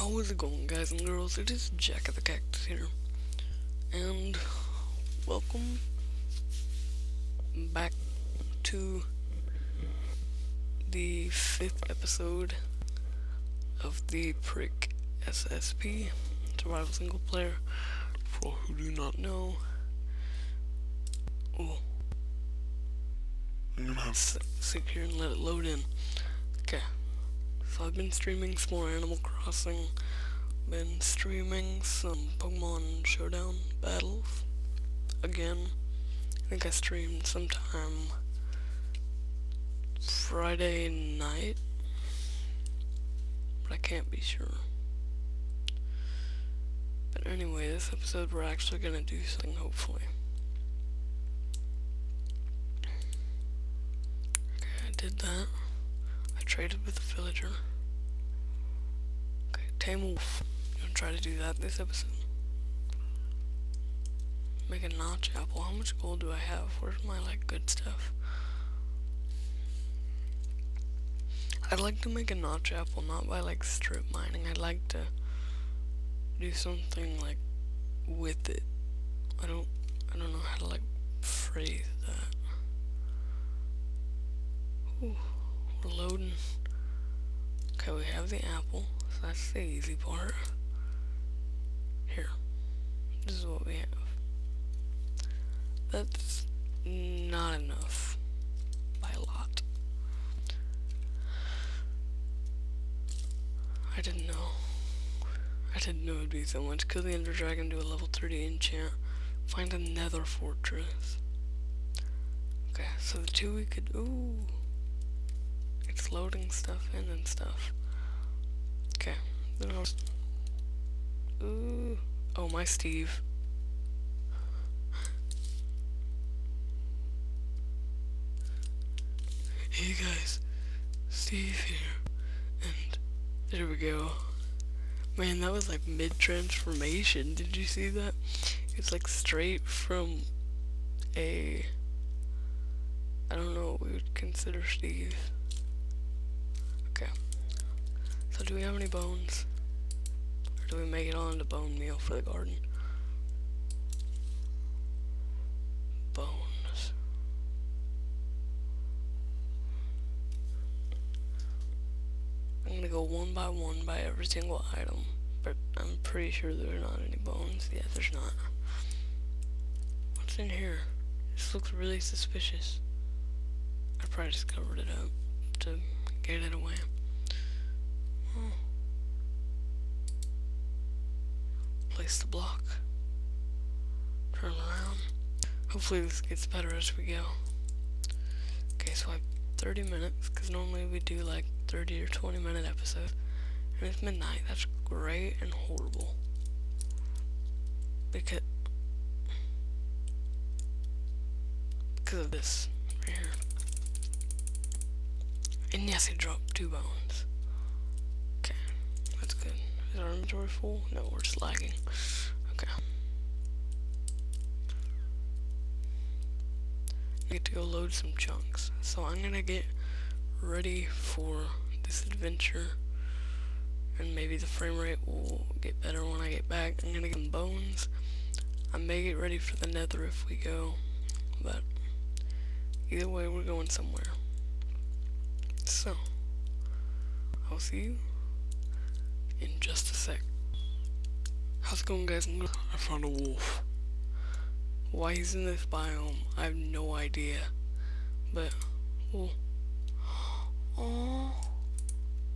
How is it going, guys and girls? It is Jack of the Cactus here, and welcome back to the 5th episode of the Prick SSP Survival Single Player. For who do not know, I'm gonna sit here and let it load in. Okay, so I've been streaming some more Animal Crossing, been streaming some Pokemon Showdown Battles again. I think I streamed sometime Friday night, but I can't be sure. But anyway, this episode we're actually gonna do something, hopefully. Did that. I traded with the villager. Okay, tame a wolf. I'm gonna try to do that this episode. Make a notch apple. How much gold do I have? Where's my, like, good stuff? I'd like to make a notch apple, not by, like, strip mining. I'd like to do something, like, with it. I don't know how to, like, phrase that. Ooh, we're loading. Okay, we have the apple, so that's the easy part. Here, this is what we have. That's not enough, by a lot. I didn't know it'd be so much. Kill the Ender Dragon, do a level 30 enchant, find another fortress. Okay, so the two we could, ooh. It's loading stuff in and stuff. Okay. Then I'll just, ooh. Oh, my Steve. Hey guys, Steve here. And there we go. Man, that was like mid-transformation. Did you see that? It's like straight from a, I don't know what we would consider Steve. Okay, so do we have any bones, or do we make it on to bone meal for the garden? Bones. I'm gonna go one by one by every single item, but I'm pretty sure there are not any bones. Yeah, there's not. What's in here? This looks really suspicious. I probably just covered it up to get it away. Oh. Place the block. Turn around. Hopefully this gets better as we go. Okay, so I have 30 minutes, because normally we do like 30 or 20 minute episodes. And it's midnight. That's great and horrible. Because of this right here. And yes, he dropped 2 bones. Okay, that's good. Is our inventory full? No, we're just lagging. Okay. I get to go load some chunks. So I'm gonna get ready for this adventure. And maybe the frame rate will get better when I get back. I'm gonna get some bones. I may get ready for the nether if we go. But either way, we're going somewhere. So, I'll see you in just a sec. How's it going, guys? I found a wolf. Why he's in this biome, I have no idea. But, well, oh,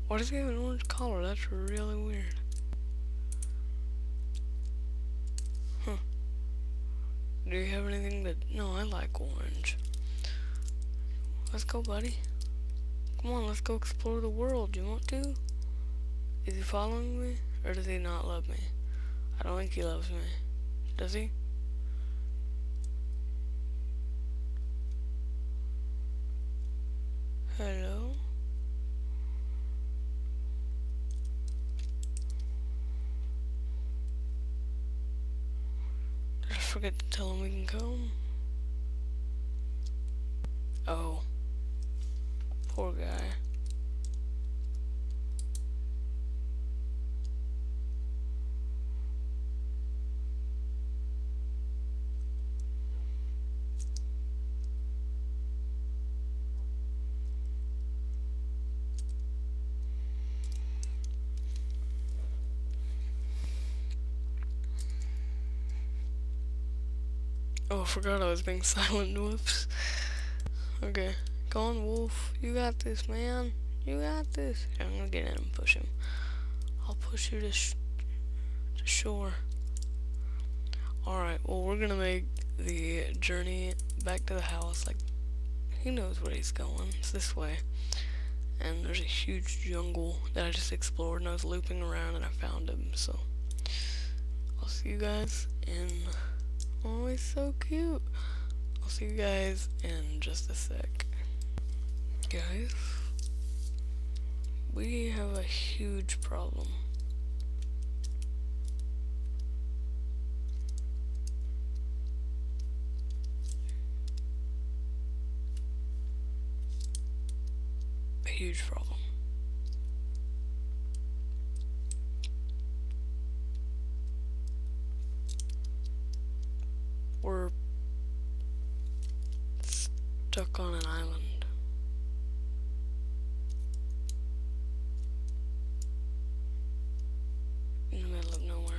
why does he have an orange collar? That's really weird. Huh. Do you have anything that, no, I like orange. Let's go, buddy. Come on, let's go explore the world. You want to? Is he following me, or does he not love me? I don't think he loves me. Does he? Hello? Did I forget to tell him we can come? Oh. Poor guy. Oh, I forgot I was being silent, whoops. Okay, go on, Wolf. You got this, man. You got this. Okay, I'm gonna get in and push him. I'll push you to shore. Alright, well, we're gonna make the journey back to the house. Like, he knows where he's going. It's this way. And there's a huge jungle that I just explored, and I was looping around, and I found him, so. I'll see you guys in... Oh, he's so cute. I'll see you guys in just a sec. Guys, we have a huge problem. A huge problem. We're stuck on an island. In the middle of nowhere.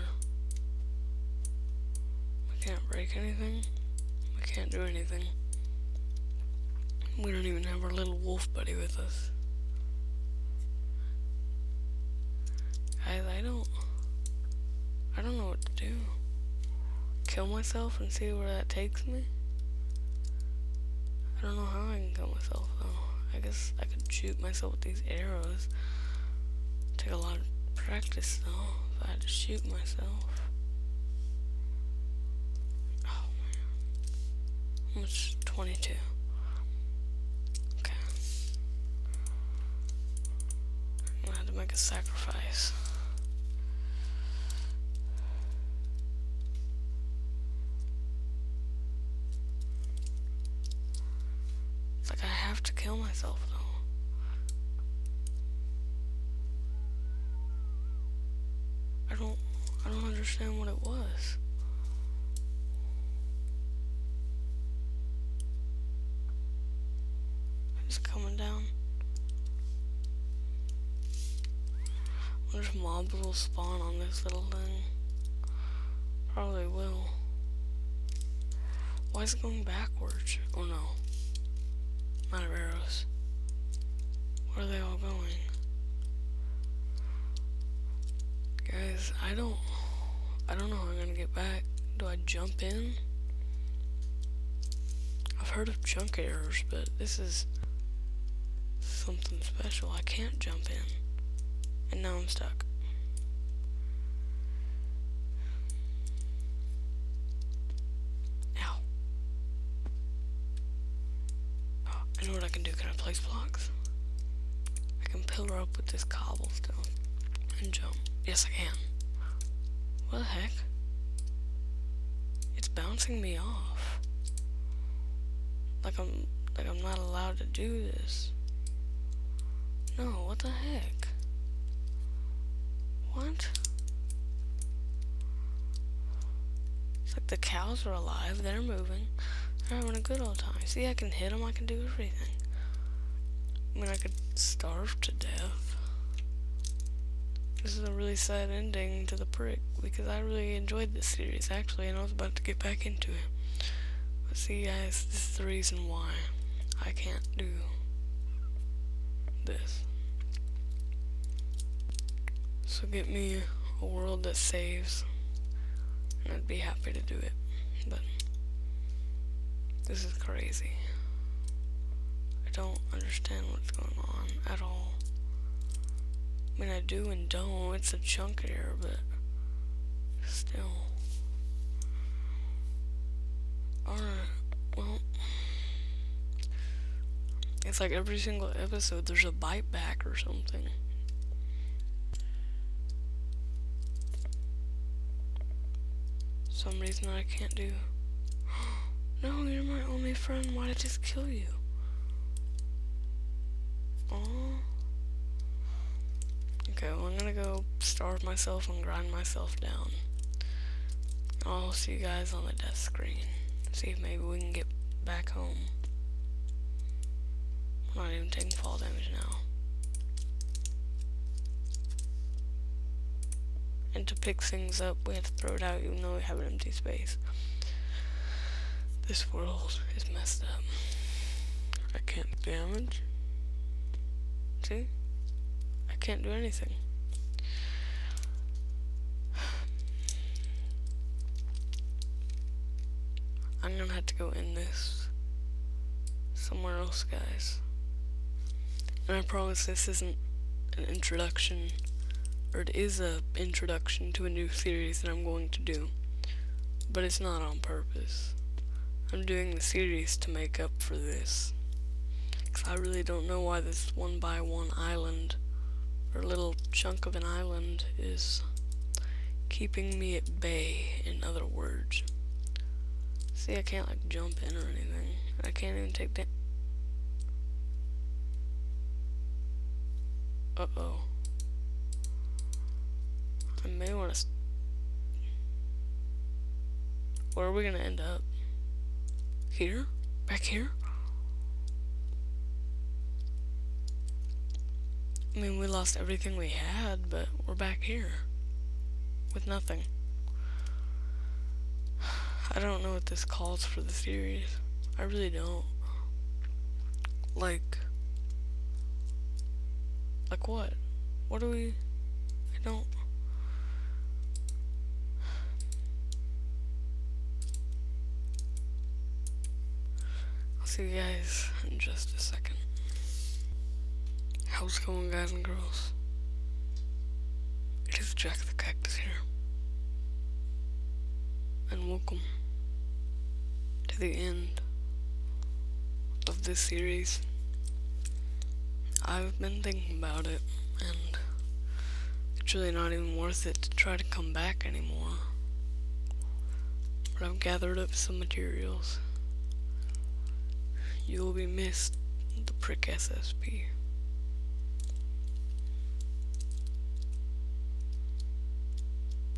We can't break anything. We can't do anything. We don't even have our little wolf buddy with us. Guys, I don't know what to do. Kill myself and see where that takes me? I don't know how I can kill myself though. I guess I could shoot myself with these arrows. Take a lot of practice though, if I had to shoot myself. Oh man. How much? 22. Okay. I'm gonna have to make a sacrifice. Kill myself though. I don't understand what it was. It's coming down. I wonder if mobs will spawn on this little thing. Probably will. Why is it going backwards? Oh no. Out of arrows. Where are they all going? Guys, I don't know how I'm gonna get back. Do I jump in? I've heard of chunk arrows, but this is something special. I can't jump in. And now I'm stuck. You know what I can do? Can I place blocks? I can pillar up with this cobblestone and jump. Yes, I can. What the heck? It's bouncing me off. Like I'm not allowed to do this. No, what the heck? What? It's like the cows are alive. They're moving. They're having a good old time. See, I can hit them, I can do everything. I mean, I could starve to death. This is a really sad ending to the Prick, because I really enjoyed this series, actually, and I was about to get back into it. But see, guys, this is the reason why I can't do this. So get me a world that saves, and I'd be happy to do it, but... This is crazy. I don't understand what's going on at all. I mean, I do and don't. It's a chunk here, but still. Alright, well. It's like every single episode there's a bite back or something. Some reason I can't do. No, you're my only friend. Why did I just kill you? Oh. Okay, well, I'm gonna go starve myself and grind myself down. I'll see you guys on the death screen. See if maybe we can get back home. I'm not even taking fall damage now. And to pick things up, we have to throw it out even though we have an empty space. This world is messed up. I can't damage. See? I can't do anything. I'm gonna have to go in this somewhere else, guys. And I promise this isn't an introduction, or it is a introduction to a new series that I'm going to do, but it's not on purpose. I'm doing the series to make up for this, because I really don't know why this one by one island, or little chunk of an island, is keeping me at bay, in other words. See, I can't like jump in or anything. I can't even take that. Uh-oh. I may want to... Where are we going to end up? Here? Back here? I mean, we lost everything we had, but we're back here. With nothing. I don't know what this calls for the series. I really don't. Like what? What do we... I don't... I'll see you guys in just a second. How's it going, guys and girls? It is Jack the Cactus here. And welcome to the end of this series. I've been thinking about it, and it's really not even worth it to try to come back anymore. But I've gathered up some materials. You will be missed, the Prick SSP.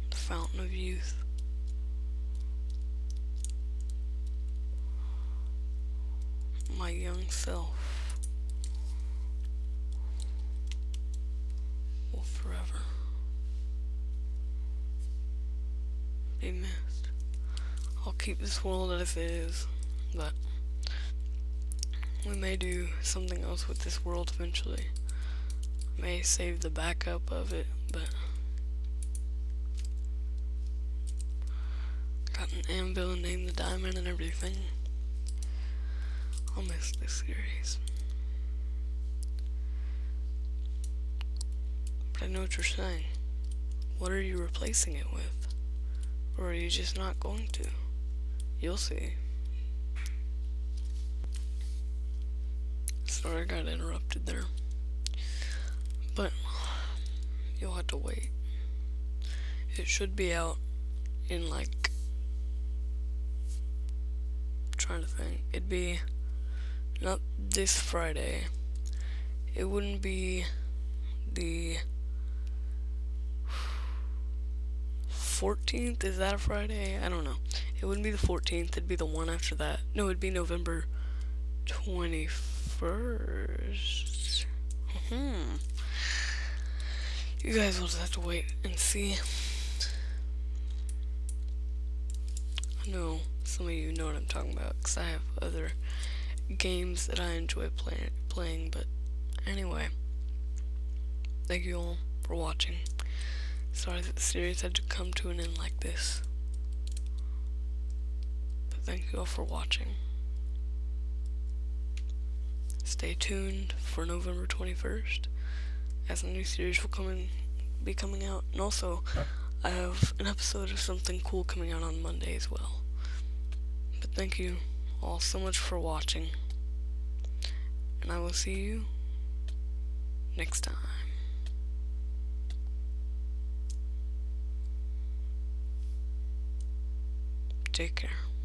The Fountain of Youth. My young self. Forever be missed. I'll keep this world as it is, but we may do something else with this world eventually. May save the backup of it, but got an anvil and named the diamond and everything. I'll miss this series. I know what you're saying. What are you replacing it with? Or are you just not going to? You'll see. Sorry I got interrupted there. But you'll have to wait. It should be out in like... I'm trying to think. It'd be... not this Friday. It wouldn't be the... 14th? Is that a Friday? I don't know. It wouldn't be the 14th. It'd be the one after that. No, it'd be November 21st. You guys will just have to wait and see. I know some of you know what I'm talking about, because I have other games that I enjoy playing, but anyway. Thank you all for watching. Sorry that the series had to come to an end like this, but thank you all for watching. Stay tuned for November 21st, as a new series will be coming out, and also I have an episode of something cool coming out on Monday as well. But thank you all so much for watching, and I will see you next time. Take care.